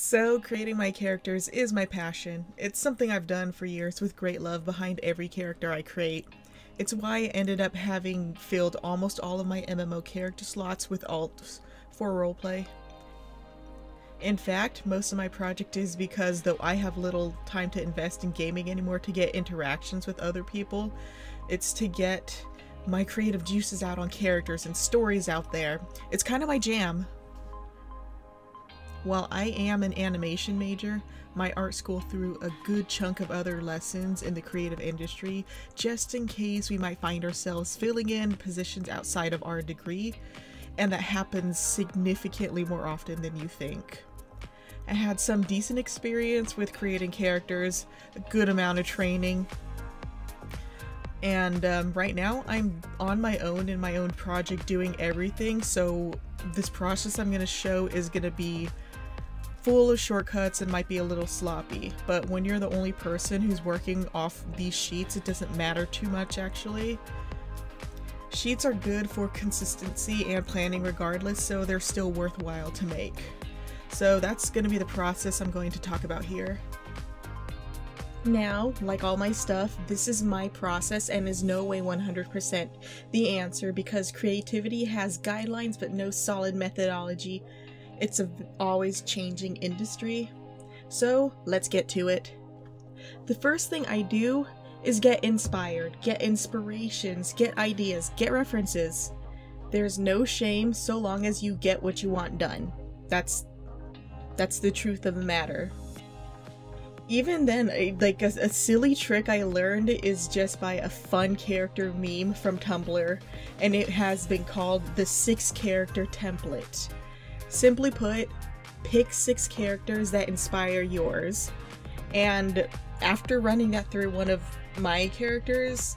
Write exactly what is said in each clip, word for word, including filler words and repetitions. So creating my characters is my passion. It's something I've done for years with great love behind every character I create. It's why I ended up having filled almost all of my M M O character slots with alts for roleplay. In fact, most of my project is because though I have little time to invest in gaming anymore to get interactions with other people, it's to get my creative juices out on characters and stories out there. It's kind of my jam. While I am an animation major, my art school threw a good chunk of other lessons in the creative industry just in case we might find ourselves filling in positions outside of our degree, and that happens significantly more often than you think. I had some decent experience with creating characters, a good amount of training, and um, right now I'm on my own in my own project doing everything, so this process I'm going to show is going to be full of shortcuts and might be a little sloppy, but when you're the only person who's working off these sheets, it doesn't matter too much actually. Sheets are good for consistency and planning regardless, so they're still worthwhile to make. So that's going to be the process I'm going to talk about here. Now, like all my stuff, this is my process and is no way one hundred percent the answer because creativity has guidelines but no solid methodology. It's an always changing industry. So let's get to it. The first thing I do is get inspired, get inspirations, get ideas, get references. There's no shame so long as you get what you want done. That's, that's the truth of the matter. Even then, like a, a silly trick I learned is just by a fun character meme from Tumblr, and it has been called the six character template. Simply put, pick six characters that inspire yours. And after running that through one of my characters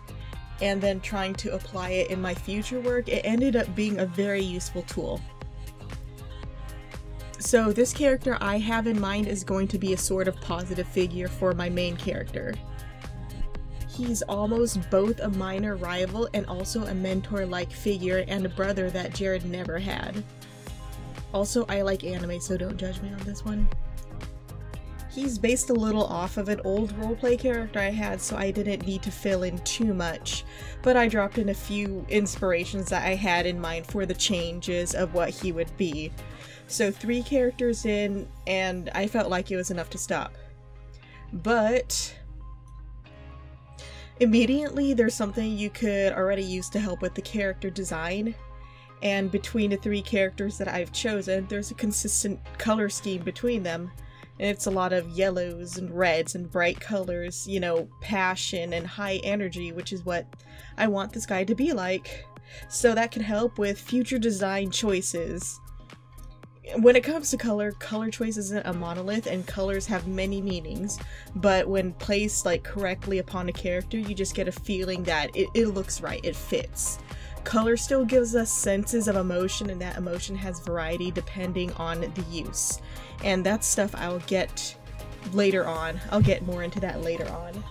and then trying to apply it in my future work, it ended up being a very useful tool. So this character I have in mind is going to be a sort of positive figure for my main character. He's almost both a minor rival and also a mentor-like figure and a brother that Jared never had. Also, I like anime, so don't judge me on this one. He's based a little off of an old roleplay character I had, so I didn't need to fill in too much, but I dropped in a few inspirations that I had in mind for the changes of what he would be. So three characters in, and I felt like it was enough to stop. But immediately there's something you could already use to help with the character design. And between the three characters that I've chosen, there's a consistent color scheme between them. And it's a lot of yellows and reds and bright colors, you know, passion and high energy, which is what I want this guy to be like. So that can help with future design choices. When it comes to color, color choice isn't a monolith and colors have many meanings, but when placed like correctly upon a character, you just get a feeling that it, it looks right, it fits. Color still gives us senses of emotion, and that emotion has variety depending on the use. And that's stuff I'll get later on. I'll get more into that later on.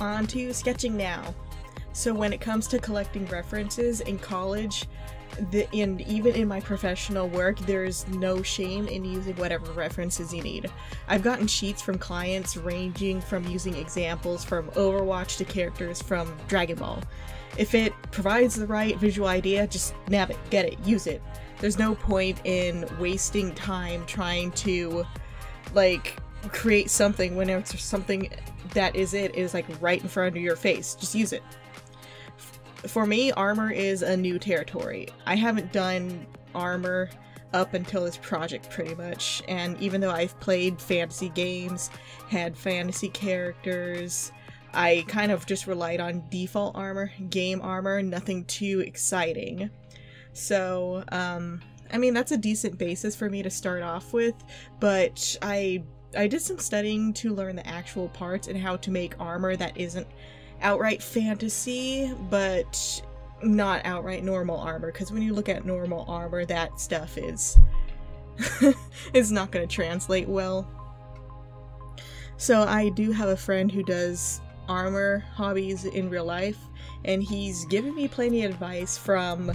On to sketching now. So when it comes to collecting references in college, The, and even in my professional work, there's no shame in using whatever references you need. I've gotten sheets from clients ranging from using examples from Overwatch to characters from Dragon Ball. If it provides the right visual idea, just nab it, get it, use it. There's no point in wasting time trying to, like, create something when it's something that is it is, like, right in front of your face. Just use it. For me, armor is a new territory. I haven't done armor up until this project pretty much, and even though I've played fantasy games, had fantasy characters, I kind of just relied on default armor, game armor, nothing too exciting. So, um, I mean, that's a decent basis for me to start off with, but I, I did some studying to learn the actual parts and how to make armor that isn't outright fantasy, but not outright normal armor, because when you look at normal armor, that stuff is it's not going to translate well. So I do have a friend who does armor hobbies in real life, and he's given me plenty of advice from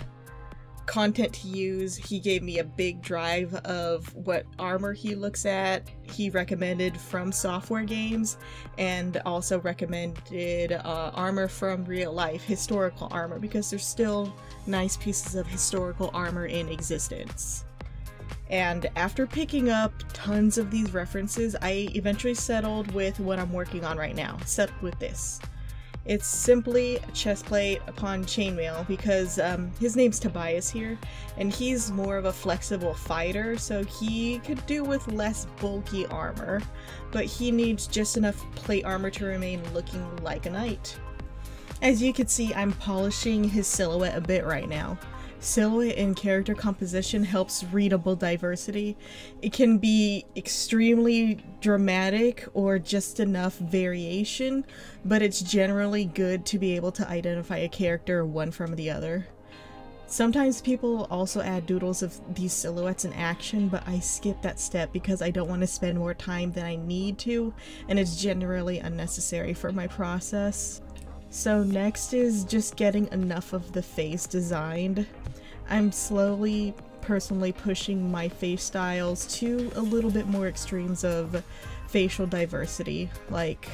content to use. He gave me a big drive of what armor he looks at. He recommended from software games and also recommended uh, armor from real life, historical armor, because there's still nice pieces of historical armor in existence. And after picking up tons of these references, I eventually settled with what I'm working on right now, settled with this. It's simply a chest plate upon chainmail because um, his name's Tobias here, and he's more of a flexible fighter, so he could do with less bulky armor, but he needs just enough plate armor to remain looking like a knight. As you can see, I'm polishing his silhouette a bit right now. Silhouette and character composition helps readable diversity. It can be extremely dramatic or just enough variation, but it's generally good to be able to identify a character one from the other. Sometimes people also add doodles of these silhouettes in action, but I skip that step because I don't want to spend more time than I need to, and it's generally unnecessary for my process. So next is just getting enough of the face designed. I'm slowly personally pushing my face styles to a little bit more extremes of facial diversity. Like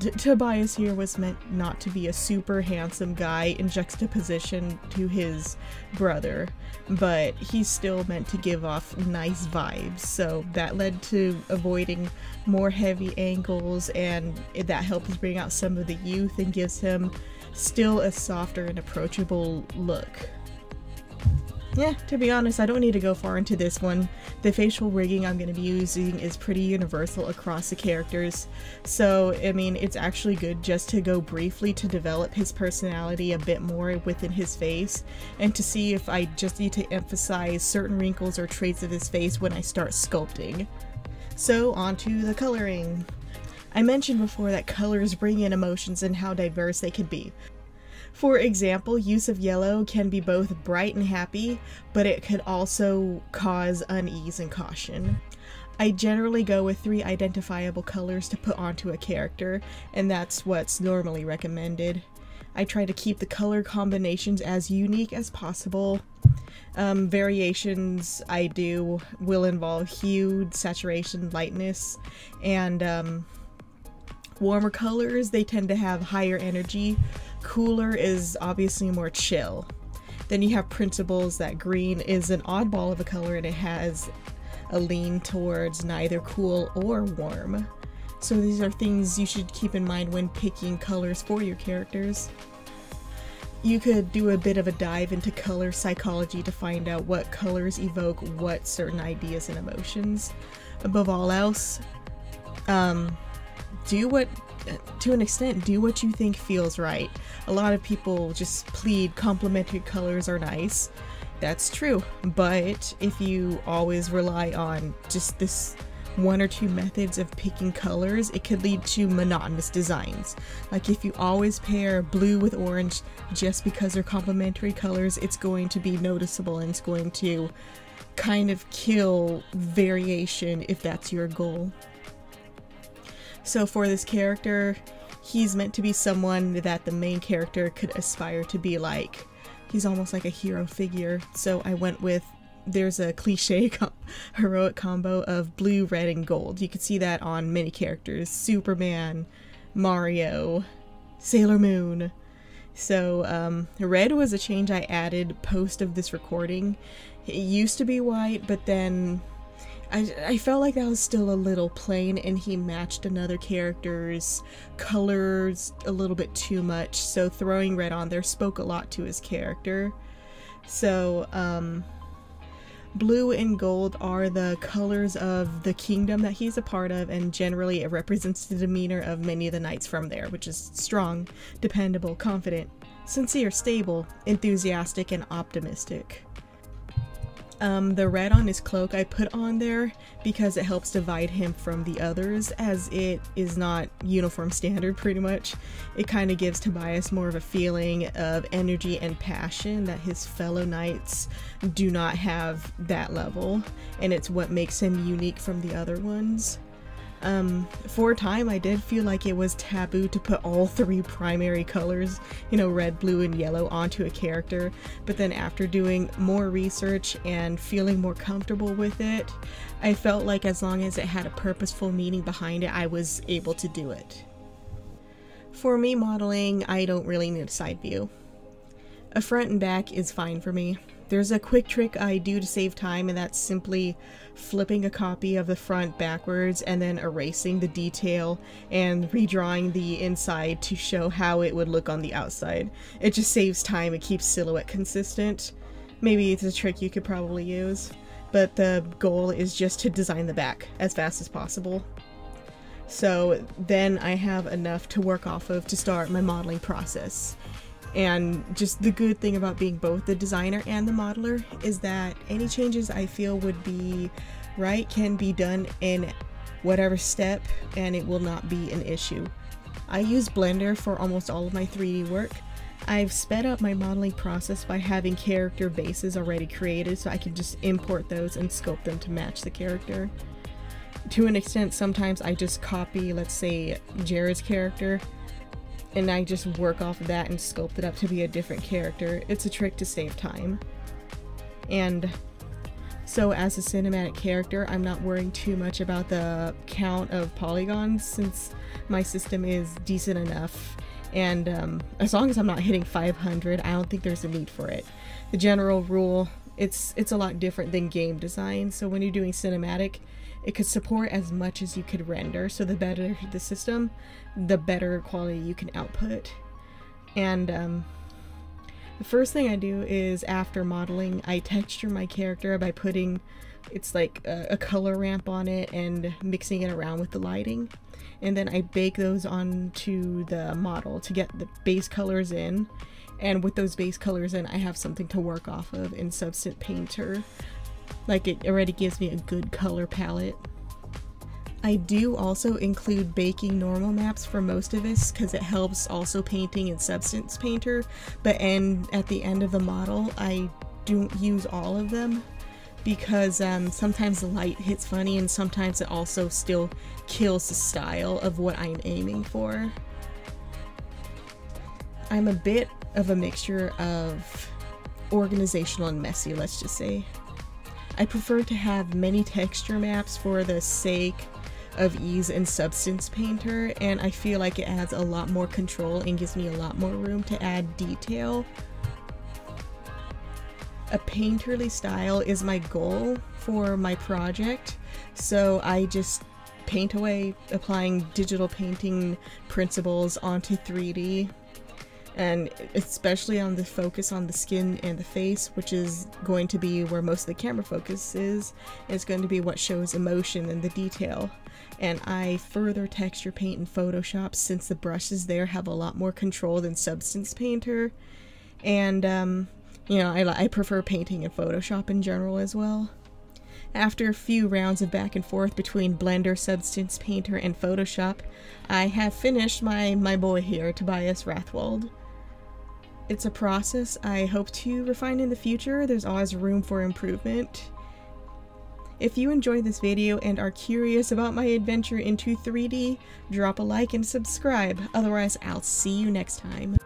D- Tobias here was meant not to be a super handsome guy in juxtaposition to his brother, but he's still meant to give off nice vibes, so that led to avoiding more heavy angles, and that helps bring out some of the youth and gives him still a softer and approachable look. Yeah, to be honest, I don't need to go far into this one. The facial rigging I'm going to be using is pretty universal across the characters, so I mean, it's actually good just to go briefly to develop his personality a bit more within his face, and to see if I just need to emphasize certain wrinkles or traits of his face when I start sculpting. So onto the coloring. I mentioned before that colors bring in emotions and how diverse they can be. For example, use of yellow can be both bright and happy, but it could also cause unease and caution. I generally go with three identifiable colors to put onto a character, and that's what's normally recommended. I try to keep the color combinations as unique as possible. Um, variations I do will involve hue, saturation, lightness, and um, warmer colors, they tend to have higher energy. Cooler is obviously more chill. Then you have principles that green is an oddball of a color and it has a lean towards neither cool or warm. So these are things you should keep in mind when picking colors for your characters. You could do a bit of a dive into color psychology to find out what colors evoke what certain ideas and emotions. Above all else, um, do what to an extent, do what you think feels right. A lot of people just plead complementary colors are nice. That's true, but if you always rely on just this one or two methods of picking colors, it could lead to monotonous designs. Like if you always pair blue with orange just because they're complementary colors, it's going to be noticeable and it's going to kind of kill variation if that's your goal. So for this character, he's meant to be someone that the main character could aspire to be like. He's almost like a hero figure, so I went with, there's a cliche com heroic combo of blue, red, and gold. You can see that on many characters, Superman, Mario, Sailor Moon. So um, red was a change I added post of this recording. It used to be white, but then I, I felt like that was still a little plain and he matched another character's colors a little bit too much, so throwing red on there spoke a lot to his character. So um, blue and gold are the colors of the kingdom that he's a part of, and generally it represents the demeanor of many of the knights from there, which is strong, dependable, confident, sincere, stable, enthusiastic, and optimistic. Um, the red on his cloak I put on there because it helps divide him from the others, as it is not uniform standard pretty much. It kind of gives Tobias more of a feeling of energy and passion that his fellow knights do not have that level, and it's what makes him unique from the other ones. Um, for a time, I did feel like it was taboo to put all three primary colors, you know, red, blue, and yellow onto a character. But then after doing more research and feeling more comfortable with it, I felt like as long as it had a purposeful meaning behind it, I was able to do it. For me modeling, I don't really need a side view. A front and back is fine for me. There's a quick trick I do to save time, and that's simply flipping a copy of the front backwards and then erasing the detail and redrawing the inside to show how it would look on the outside. It just saves time, it keeps silhouette consistent. Maybe it's a trick you could probably use, but the goal is just to design the back as fast as possible. So then I have enough to work off of to start my modeling process. And just the good thing about being both the designer and the modeler is that any changes I feel would be right can be done in whatever step, and it will not be an issue. I use Blender for almost all of my three D work. I've sped up my modeling process by having character bases already created, so I can just import those and sculpt them to match the character. To an extent, sometimes I just copy, let's say, Jared's character, and I just work off of that and sculpt it up to be a different character. It's a trick to save time. And so as a cinematic character, I'm not worrying too much about the count of polygons since my system is decent enough. And um, as long as I'm not hitting five hundred, I don't think there's a need for it. The general rule, it's, it's a lot different than game design. So when you're doing cinematic, it could support as much as you could render, so the better the system, the better quality you can output. And um, the first thing I do is, after modeling, I texture my character by putting, it's like a, a color ramp on it and mixing it around with the lighting. And then I bake those onto the model to get the base colors in. And with those base colors in, I have something to work off of in Substance Painter. Like, it already gives me a good color palette. I do also include baking normal maps for most of this because it helps also painting in Substance Painter, but and at the end of the model I don't use all of them because um, sometimes the light hits funny and sometimes it also still kills the style of what I'm aiming for. I'm a bit of a mixture of organizational and messy, let's just say. I prefer to have many texture maps for the sake of ease in Substance Painter, and I feel like it adds a lot more control and gives me a lot more room to add detail. A painterly style is my goal for my project, so I just paint away applying digital painting principles onto three D. And especially on the focus on the skin and the face, which is going to be where most of the camera focus is. It's going to be what shows emotion and the detail. And I further texture paint in Photoshop since the brushes there have a lot more control than Substance Painter. And, um, you know, I, I prefer painting in Photoshop in general as well. After a few rounds of back and forth between Blender, Substance Painter, and Photoshop, I have finished my, my boy here, Tobias Rathwald. It's a process I hope to refine in the future. There's always room for improvement. If you enjoyed this video and are curious about my adventure into three D, drop a like and subscribe. Otherwise, I'll see you next time.